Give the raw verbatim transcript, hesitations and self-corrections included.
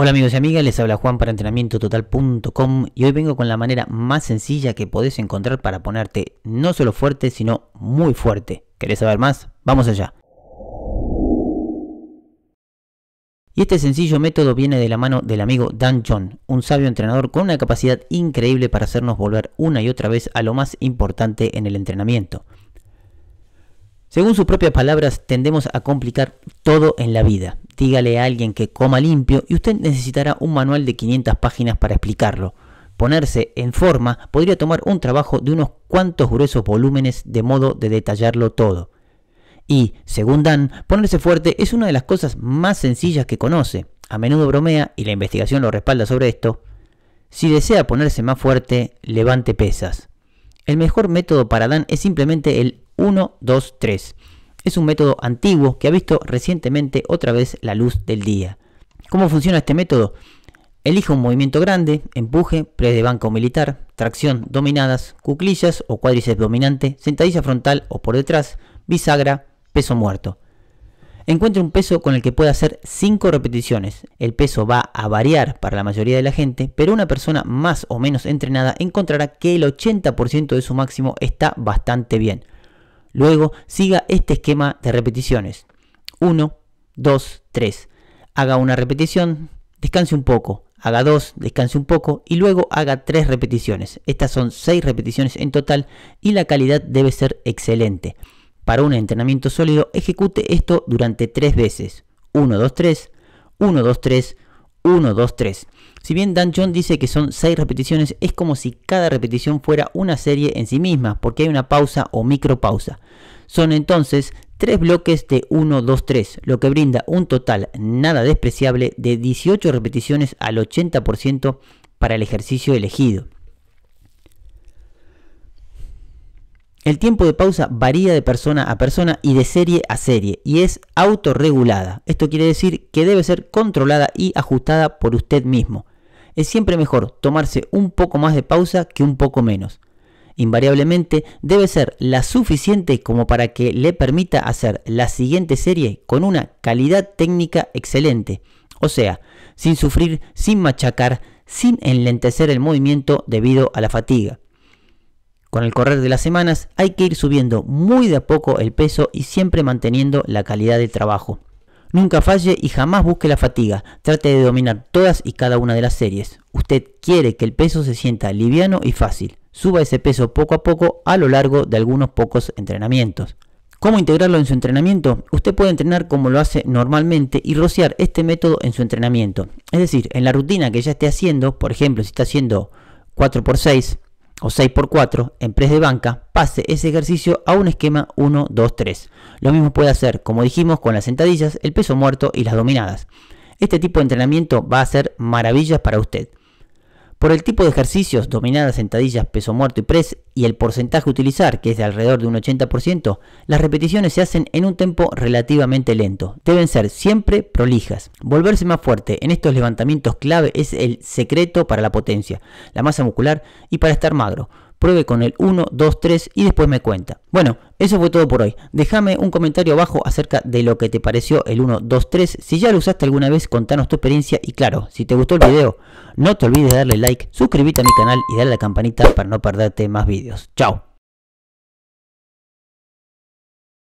Hola amigos y amigas, les habla Juan para entrenamiento total punto com y hoy vengo con la manera más sencilla que podés encontrar para ponerte no solo fuerte, sino muy fuerte. ¿Querés saber más? ¡Vamos allá! Y este sencillo método viene de la mano del amigo Dan John, un sabio entrenador con una capacidad increíble para hacernos volver una y otra vez a lo más importante en el entrenamiento. Según sus propias palabras, tendemos a complicar todo en la vida. Dígale a alguien que coma limpio y usted necesitará un manual de quinientas páginas para explicarlo. Ponerse en forma podría tomar un trabajo de unos cuantos gruesos volúmenes de modo de detallarlo todo. Y, según Dan, ponerse fuerte es una de las cosas más sencillas que conoce. A menudo bromea, y la investigación lo respalda sobre esto, si desea ponerse más fuerte, levante pesas. El mejor método para Dan es simplemente el uno, dos, tres. Es un método antiguo que ha visto recientemente otra vez la luz del día. ¿Cómo funciona este método? Elija un movimiento grande, empuje, press de banca o militar, tracción dominadas, cuclillas o cuádriceps dominante, sentadilla frontal o por detrás, bisagra, peso muerto. Encuentre un peso con el que pueda hacer cinco repeticiones. El peso va a variar para la mayoría de la gente, pero una persona más o menos entrenada encontrará que el ochenta por ciento de su máximo está bastante bien. Luego siga este esquema de repeticiones. uno, dos, tres. Haga una repetición, descanse un poco, haga dos, descanse un poco y luego haga tres repeticiones. Estas son seis repeticiones en total y la calidad debe ser excelente. Para un entrenamiento sólido, ejecute esto durante tres veces. uno, dos, tres, uno, dos, tres, uno, dos, tres. Si bien Dan John dice que son seis repeticiones, es como si cada repetición fuera una serie en sí misma, porque hay una pausa o micropausa. Son entonces tres bloques de uno, dos, tres, lo que brinda un total nada despreciable de dieciocho repeticiones al ochenta por ciento para el ejercicio elegido. El tiempo de pausa varía de persona a persona y de serie a serie y es autorregulada. Esto quiere decir que debe ser controlada y ajustada por usted mismo. Es siempre mejor tomarse un poco más de pausa que un poco menos. Invariablemente debe ser la suficiente como para que le permita hacer la siguiente serie con una calidad técnica excelente. O sea, sin sufrir, sin machacar, sin enlentecer el movimiento debido a la fatiga. Con el correr de las semanas hay que ir subiendo muy de a poco el peso y siempre manteniendo la calidad del trabajo. Nunca falle y jamás busque la fatiga. Trate de dominar todas y cada una de las series. Usted quiere que el peso se sienta liviano y fácil. Suba ese peso poco a poco a lo largo de algunos pocos entrenamientos. ¿Cómo integrarlo en su entrenamiento? Usted puede entrenar como lo hace normalmente y rociar este método en su entrenamiento. Es decir, en la rutina que ya esté haciendo, por ejemplo, si está haciendo cuatro por seis, o seis por cuatro en press de banca, pase ese ejercicio a un esquema uno, dos, tres. Lo mismo puede hacer, como dijimos, con las sentadillas, el peso muerto y las dominadas. Este tipo de entrenamiento va a hacer maravillas para usted. Por el tipo de ejercicios, dominadas, sentadillas, peso muerto y press, y el porcentaje a utilizar, que es de alrededor de un ochenta por ciento, las repeticiones se hacen en un tempo relativamente lento. Deben ser siempre prolijas. Volverse más fuerte en estos levantamientos clave es el secreto para la potencia, la masa muscular y para estar magro. Pruebe con el uno, dos, tres y después me cuenta. Bueno, eso fue todo por hoy. Déjame un comentario abajo acerca de lo que te pareció el uno, dos, tres. Si ya lo usaste alguna vez, contanos tu experiencia. Y claro, si te gustó el video, no te olvides de darle like, suscríbete a mi canal y darle a la campanita para no perderte más videos. Chao.